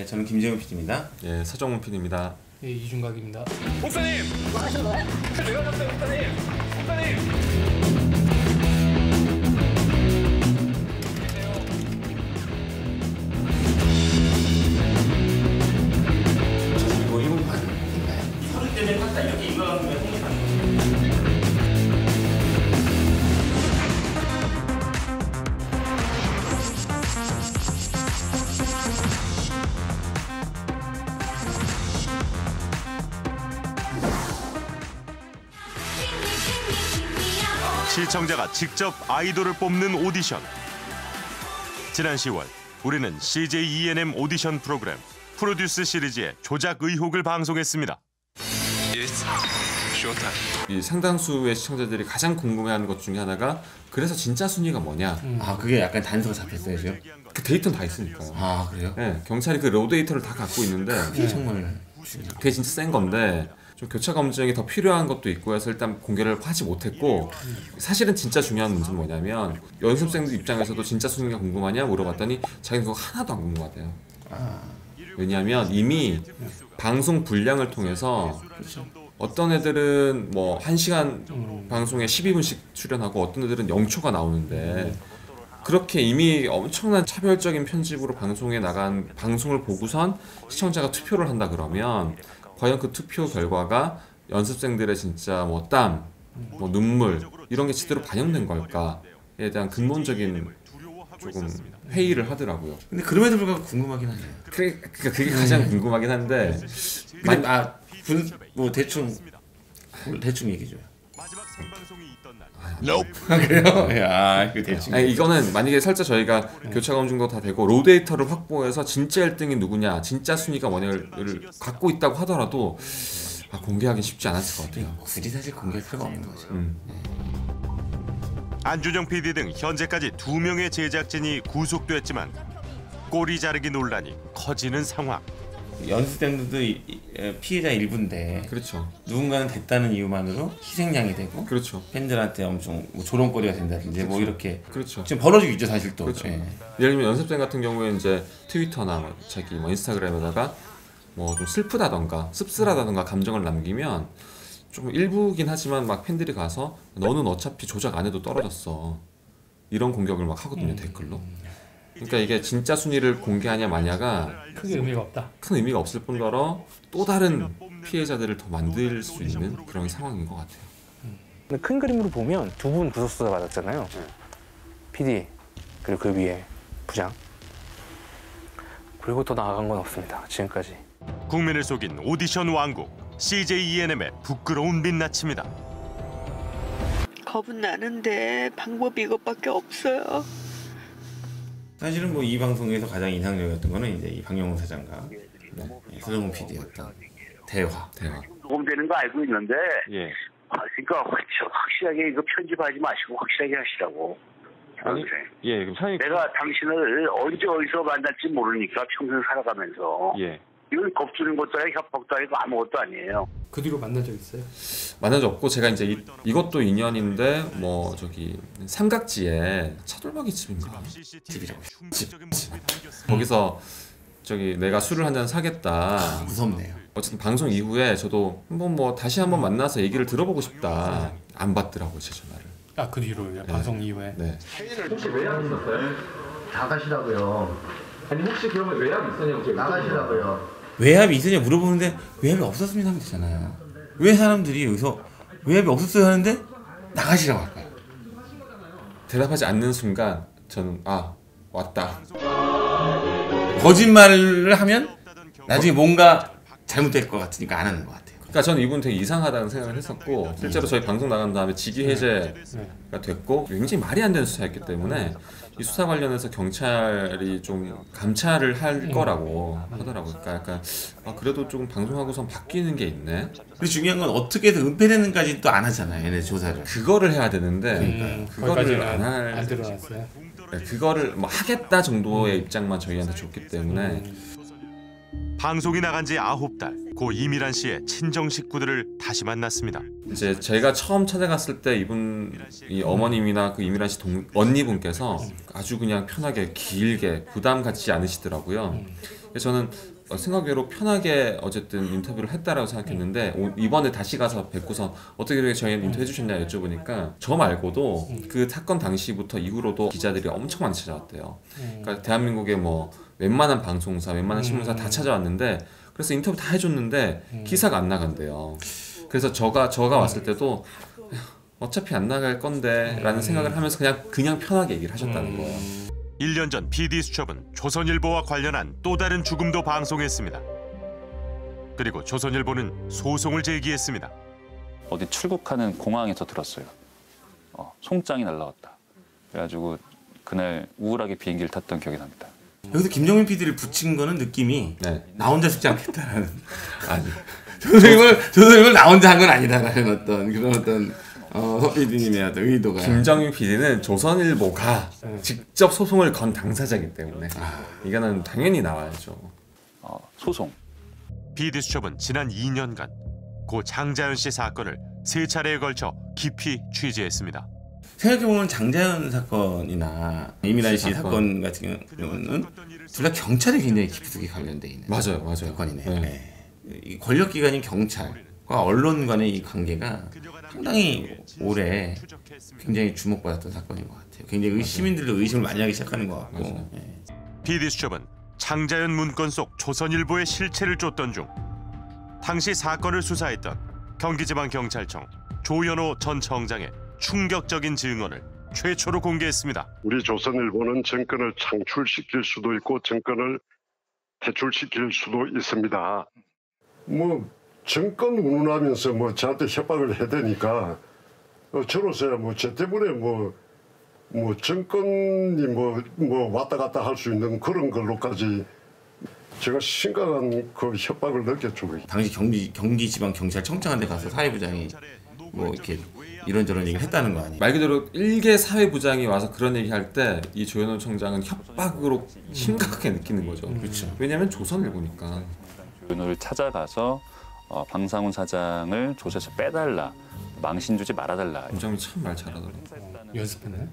네, 저는 김재훈 PD입니다. 예, 서정훈 PD입니다. 예, 이준각입니다. 목사님! 뭐 하시는 거예요? 내가 잡았어요, 목사님! 목사님! 사실 이거 일본 받은 건가요? 서류 때문에 판단 이렇게 입어가는 거예요? 시청자가 직접 아이돌을 뽑는 오디션. 지난 10월 우리는 CJ E&M 오디션 프로그램 프로듀스 시리즈의 조작 의혹을 방송했습니다. 이 상당수의 시청자들이 가장 궁금해하는 것 중에 하나가 그래서 진짜 순위가 뭐냐. 아, 그게 약간 단서가 잡혔어야죠. 그 데이터는 다 있으니까요. 아, 그래요? 네, 경찰이 그 로 데이터를 다 갖고 있는데 그게 정말 그게 진짜 센 건데 좀 교차 검증이 더 필요한 것도 있고 해서 일단 공개를 하지 못했고, 사실은 진짜 중요한 문제는 뭐냐면 연습생들 입장에서도 진짜 순위가 궁금하냐 물어봤더니 자기는 그거 하나도 안 궁금하대요. 왜냐하면 이미 방송 분량을 통해서 어떤 애들은 뭐 1시간 방송에 12분씩 출연하고 어떤 애들은 0초가 나오는데 그렇게 이미 엄청난 차별적인 편집으로 방송에 나간 방송을 보고선 시청자가 투표를 한다 그러면 과연 그 투표 결과가 연습생들의 진짜 뭐 땀, 뭐 눈물 이런 게 제대로 반영된 걸까에 대한 근본적인 조금 회의를 하더라고요. 근데 그럼에도 불구하고 궁금하긴 하네요. 그러니까 그게 가장 궁금하긴 한데 뭐 대충 얘기죠. 그래요? 야, 그 대충. 아니, 이거는 만약에 살짝 저희가 교차 검증도 다 되고 로 데이터를 확보해서 진짜 1등이 누구냐, 진짜 순위가 뭐냐를 갖고 있다고 하더라도 공개하기 쉽지 않았을 것 같아요. 굳이 사실 공개할 필요가 없는 거죠. 안준영 PD 등 현재까지 2명의 제작진이 구속됐지만 꼬리 자르기 논란이 커지는 상황. 연습생들도 피해자 일부인데, 그렇죠. 누군가는 됐다는 이유만으로 희생양이 되고, 그렇죠. 팬들한테 엄청 뭐 조롱거리가 된다든지, 그렇죠. 뭐 이렇게, 그렇죠. 지금 벌어지고 있죠, 사실 또. 그렇죠. 예. 예를 들면 연습생 같은 경우에 이제 트위터나 자기 뭐 인스타그램에다가 뭐 좀 슬프다던가 씁쓸하다던가 감정을 남기면 좀 일부긴 하지만 막 팬들이 가서 너는 어차피 조작 안 해도 떨어졌어, 이런 공격을 막 하거든요, 댓글로. 그러니까 이게 진짜 순위를 공개하냐 마냐가 크게 의미가 없다. 큰 의미가 없을 뿐더러 또 다른 피해자들을 더 만들 수 있는 그런 상황인 것 같아요. 근데 큰 그림으로 보면 두 분 구속수사 받았잖아요. PD 그리고 그 위에 부장 그리고 더 나아간 건 없습니다. 지금까지 국민을 속인 오디션 왕국 CJ E&M의 부끄러운 민낯입니다. 겁은 나는데 방법이 이것밖에 없어요. 사실은 뭐 이 방송에서 가장 인상적이었던 거는 이제 이 박영웅 사장과 서정훈 PD였던 대화. 녹음되는 거 알고 있는데, 예. 그러니까 확실하게 이거 편집하지 마시고 확실하게 하시라고. 아니, 그래. 예, 그럼 사장님. 내가 당신을 언제 어디서 만날지 모르니까 평생 살아가면서. 예. 이건 겁주는 것도 아니고 협박도 아니고 아무것도 아니에요. 그 뒤로 만난 적 있어요? 만난 적 없고 제가 이제 이것도 인연인데 뭐 저기 삼각지에 차돌박이 집인가? 집이라고. 집. 거기서 저기 내가 술을 한잔 사겠다. 아, 무섭네요. 어쨌든 방송 이후에 저도 한번 뭐 다시 한번 만나서 얘기를 들어보고 싶다. 안 받더라고요, 제 전화를. 아, 그 뒤로요? 네. 방송 이후에? 네. 혹시 왜안 있었어요? 나가시라고요. 아니 혹시 그러면 외압이 있었냐고 나가시라고요. 외압이 있었냐고 물어보는데 외압이 없었으면 하면 되잖아요. 왜 사람들이 여기서 외압이 없었어요 하는데 나가시라고 할까요? 대답하지 않는 순간 저는 아 왔다. 거짓말을 하면 나중에 뭔가 잘못될 것 같으니까 안 하는 것 같아요. 그러니까 저는 이분 되게 이상하다는 생각을 했었고 실제로 저희 방송 나간 다음에 직위 해제가 됐고 굉장히 말이 안 되는 수사였기 때문에 이 수사 관련해서 경찰이 좀 감찰을 할 거라고 하더라고요. 그러니까 약간 아 그래도 조금 방송하고선 바뀌는 게 있네. 근데 중요한 건 어떻게든 은폐되는까지 또 안 하잖아요, 얘네 조사를. 그거를 해야 되는데 그거를 안 할. 그거를 뭐 하겠다 정도의 입장만 저희한테 줬기 때문에. 방송이 나간 지 9달, 고 이미란 씨의 친정 식구들을 다시 만났습니다. 이제 제가 처음 찾아갔을 때 이분, 이 어머님이나 그 이미란 씨 언니분께서 아주 그냥 편하게 길게 부담 갖지 않으시더라고요. 그래서 저는 생각외로 편하게 어쨌든 인터뷰를 했다라고 생각했는데 이번에 다시 가서 뵙고서 어떻게 되게 저희한테 인터뷰 해주셨냐 여쭤보니까 저 말고도 그 사건 당시부터 이후로도 기자들이 엄청 많이 찾아왔대요. 그러니까 대한민국의 뭐 웬만한 방송사, 웬만한 신문사 다 찾아왔는데 그래서 인터뷰 다 해줬는데 기사가 안 나간대요. 그래서 저가 왔을 때도 어차피 안 나갈 건데 라는 생각을 하면서 그냥 편하게 얘기를 하셨다는 거예요. 1년 전 PD수첩은 조선일보와 관련한 또 다른 죽음도 방송했습니다. 그리고 조선일보는 소송을 제기했습니다. 어디 출국하는 공항에서 들었어요. 송장이 날라왔다. 그래가지고 그날 우울하게 비행기를 탔던 기억이 납니다. 여기서 김종민 PD를 붙인 거는 느낌이 나 혼자 죽지 않겠다라는 아니 조선일보를 나 혼자 한 건 아니다라는 그런 어떤 서 PD님의 어떤 의도가 김정민 PD는 조선일보가 직접 소송을 건 당사자이기 때문에 이거는 당연히 나와야죠. 소송 PD수첩은 지난 2년간 고 장자연 씨 사건을 3차례에 걸쳐 깊이 취재했습니다. 생각해보면 장자연 사건이나 이민아 씨 사건 같은 경우는 둘 다 경찰에 굉장히 깊숙이 관련되어 있는 맞아요. 사건이네요. 네. 권력기관인 경찰과 언론 간의 이 관계가 상당히 올해 굉장히 주목받았던 사건인 것 같아요. 굉장히 시민들도 의심을 많이 하기 시작하는 것 같고. 네. PD수첩은 장자연 문건 속 조선일보의 실체를 쫓던 중 당시 사건을 수사했던 경기지방경찰청 조연호 전 청장의 충격적인 증언을 최초로 공개했습니다. 우리 조선일보는 정권을 창출시킬 수도 있고 정권을 퇴출시킬 수도 있습니다. 정권 운운하면서 저한테 협박을 해대니까 저로서야 제 때문에 정권이 왔다 갔다 할 수 있는 그런 걸로까지 제가 심각한 그 협박을 느꼈죠. 당시 경기지방경찰청장한테 가서 사회부장이 이렇게 이런저런 얘기를 했다는 거 아니에요? 말 그대로 일개 사회부장이 와서 그런 얘기할 때 이 조현우 청장은 협박으로 심각하게 느끼는 거죠. 그렇죠. 왜냐하면 조선일보니까. 조현우를 찾아가서 방상훈 사장을 조사에서 빼달라, 망신 주지 말아달라. 김정민 참 말 잘하더라고. 연습했나요?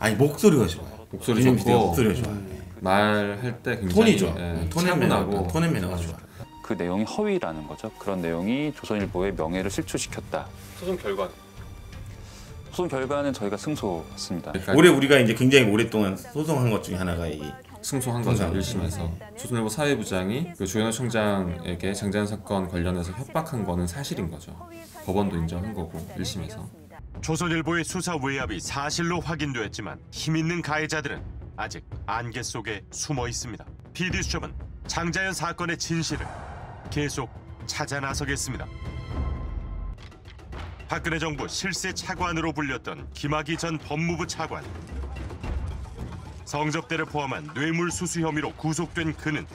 아니 목소리가 좋아요. 목소리 좋고 목소리가 좋아요. 말할 때 굉장히 톤이 좋아. 차분하고 톤의 매너가 좋아. 그 내용이 허위라는 거죠. 그런 내용이 조선일보의 명예를 실추시켰다. 소송 결과. 소송 결과는 저희가 승소했습니다. 올해 우리가 이제 굉장히 오랫동안 소송한 것 중에 하나가 이 승소한 거죠. 열심히 해서 조선일보 사회부장이 그 조현우 청장에게 장자연 사건 관련해서 협박한 거는 사실인 거죠. 법원도 인정한 거고 열심히 해서. 조선일보의 수사 외압이 사실로 확인됐지만 힘 있는 가해자들은 아직 안개 속에 숨어 있습니다. PD수첩은 장자연 사건의 진실을 계속 찾아 나서겠습니다. 박근혜 정부 실세 차관으로 불렸던 김학의 전 법무부 차관. 성접대를 포함한 뇌물수수 혐의로 구속된 그는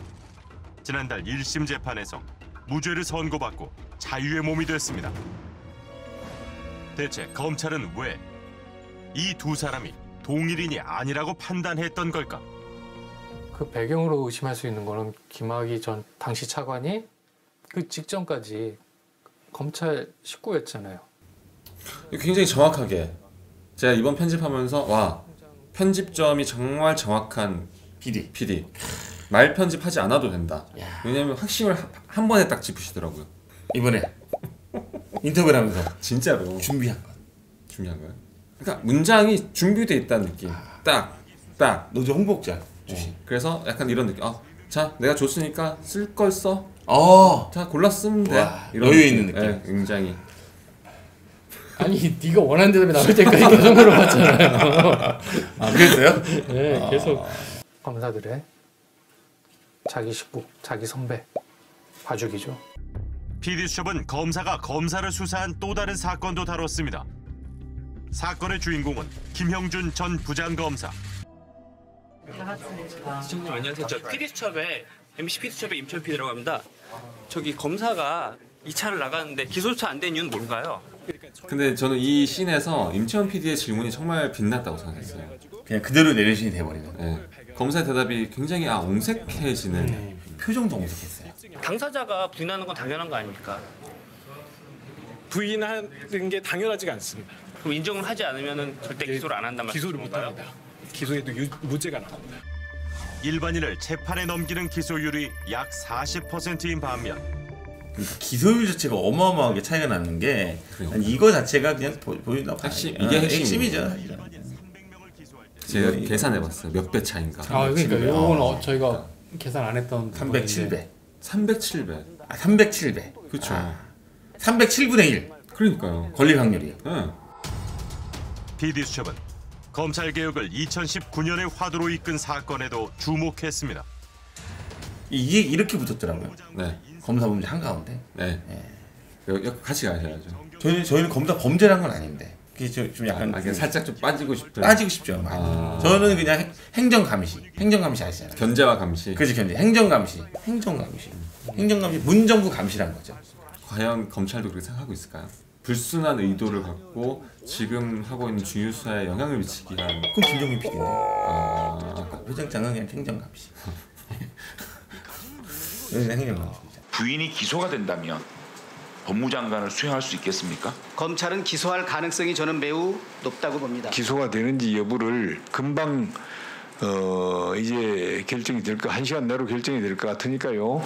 지난달 1심 재판에서 무죄를 선고받고 자유의 몸이 됐습니다. 대체 검찰은 왜 이 두 사람이 동일인이 아니라고 판단했던 걸까? 그 배경으로 의심할 수 있는 거는 김학의 전 당시 차관이 그 직전까지 검찰 식구였잖아요. 굉장히 정확하게 제가 이번 편집하면서 편집점이 정말 정확한 PD. 말 편집하지 않아도 된다. 왜냐면 핵심을 한 번에 딱 짚으시더라고요. 이번에 인터뷰를 하면서 진짜로 준비한 거예요. 그러니까 문장이 준비돼 있다는 느낌. 딱. 너 저 홍보국장 주시. 그래서 약간 이런 느낌. 자, 내가 줬으니까 쓸 걸 써. 자, 골라 쓰면 돼. 이런 여유 있는 느낌. 네, 굉장히. 아니, 네가 원하는 대답이 나올 때까지 계속 물어봤잖아요. 그랬어요? 네, 계속. 검사들의 자기 식구, 자기 선배 봐주기죠. PD수첩은 검사가 검사를 수사한 또 다른 사건도 다뤘습니다. 사건의 주인공은 김형준 전 부장검사. 시청님 안녕하세요. 저 PD수첩에 MBC PD수첩에 임채원 PD라고 합니다. 저기 검사가 2차를 나갔는데 기소조차 안 된 이유는 뭘까요? 근데 저는 이 씬에서 임채원 PD의 질문이 정말 빛났다고 생각했어요. 그냥 그대로 내려신이 돼버리는. 네. 검사의 대답이 굉장히 옹색해지는. 표정도 옹색했어요. 당사자가 부인하는 건 당연한 거 아닙니까? 부인하는 게 당연하지가 않습니다. 그럼 인정을 하지 않으면 절대 기소를 안 한단 말이죠. 기소를 못 합니다. 기소에도 무죄가 나옵니다. 일반인을 재판에 넘기는 기소율이 약 40%인 반면 그러니까 기소율 자체가 어마어마하게 차이가 나는 게 이거 자체가 그냥 보인다. 이게 핵심이죠. 제가 계산해봤어요. 몇 배 차인가? 아 그러니까 이건 저희가 계산 안 했던 307배. 아 307배. 그렇죠. 아, 307분의 1. 그러니까요. 걸릴 확률이에요. 네. PD수첩은 검찰개혁을 2019년의 화두로 이끈 사건에도 주목했습니다. 이게 이렇게 붙었더라고요. 네. 검사 범죄 한가운데. 네. 네. 같이 가셔야죠. 저희는 검사 범죄란 건 아닌데. 그게 좀 약간 살짝 좀 빠지고 싶죠. 빠지고 싶죠. 아. 저는 그냥 행정감시. 행정감시 아시잖아요. 견제와 감시. 그렇지, 견제. 행정감시. 행정감시. 행정감시. 문정부 감시란 거죠. 과연 검찰도 그렇게 생각하고 있을까요? 불순한 의도를 갖고 지금 하고 있는 중요 수사에 영향을 미치기 위한. 그럼 김종민 PD네. 아, 회장장은 그냥 행정감시. 부인이 기소가 된다면 법무장관을 수행할 수 있겠습니까? 검찰은 기소할 가능성이 저는 매우 높다고 봅니다. 기소가 되는지 여부를 금방 이제 결정이 될 거, 1시간 내로 결정이 될 것 같으니까요.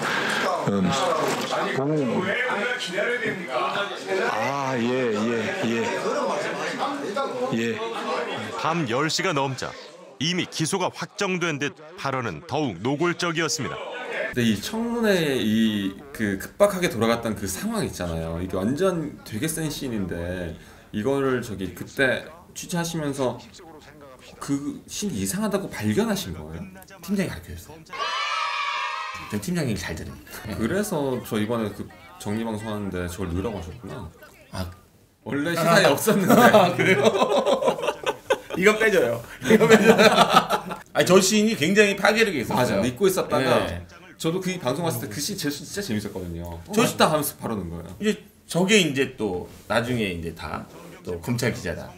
밤 10시가 넘자 이미 기소가 확정된 듯 발언은 더욱 노골적이었습니다. 근데 이 청문회에 그 급박하게 돌아갔던 그 상황 있잖아요. 이게 완전 되게 센 씬인데 이거를 저기 그때 취재하시면서 그 씬이 이상하다고 발견하신 거예요? 팀장이 가르쳐줬어요. 전 팀장 얘기 잘 들으니까. 그래서 저 이번에 그 정리방송 하는데 저걸 넣으라고 하셨구나. 아 원래 시간이 없었는데. 아, 그래요? 이거 빼줘요. 이거 빼줘요. 아니 저 씬이 굉장히 파괴력이 있었어요. 맞아요. 잊고 있었다가. 네. 저도 그 방송 봤을 때 그 씬 진짜 재밌었거든요. 저시다 하면서 바로는 거예요. 이제 저게 이제 또 나중에 이제 다 또 검찰 기자다.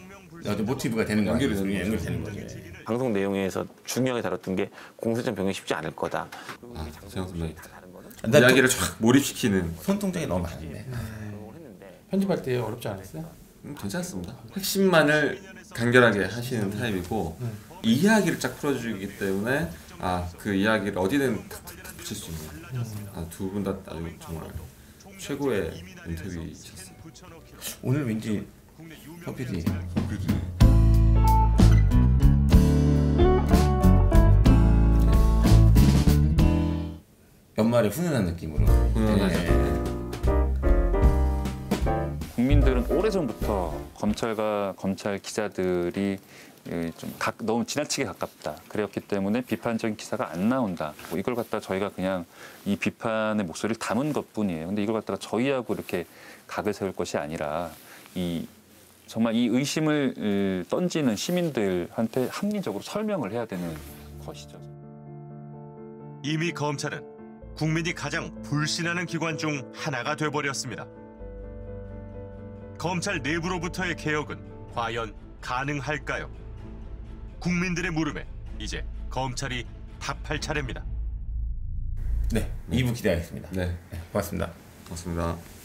모티브가 되는 거예요. 연결되는 거죠. 방송 내용에서 중요하게 다뤘던 게 공소장 변경이 쉽지 않을 거다. 아, 장선배님. 이야기를 쫙 몰입시키는. 손통장이 너무 많은데. 편집할 때 어렵지 않았어요? 괜찮습니다. 핵심만을 간결하게 하시는 타입이고 이야기를 쫙 풀어주기 때문에 아, 그 이야기를 어디든 탁탁탁 붙일 수 있는. 아, 두 분 다 아주 정말 최고의 인터뷰이셨어요. 오늘 왠지 커피디. 연말에 훈훈한 느낌으로. 국민들은 오래전부터 검찰과 검찰 기자들이 좀 너무 지나치게 가깝다. 그랬기 때문에 비판적인 기사가 안 나온다. 뭐 이걸 갖다 저희가 그냥 이 비판의 목소리를 담은 것뿐이에요. 근데 이걸 갖다가 저희하고 이렇게 각을 세울 것이 아니라 정말 이 의심을 던지는 시민들한테 합리적으로 설명을 해야 되는 것이죠. 이미 검찰은 국민이 가장 불신하는 기관 중 하나가 돼버렸습니다. 검찰 내부로부터의 개혁은 과연 가능할까요? 국민들의 물음에 이제 검찰이 답할 차례입니다. 네, 2부 기대하겠습니다. 네, 고맙습니다. 고맙습니다.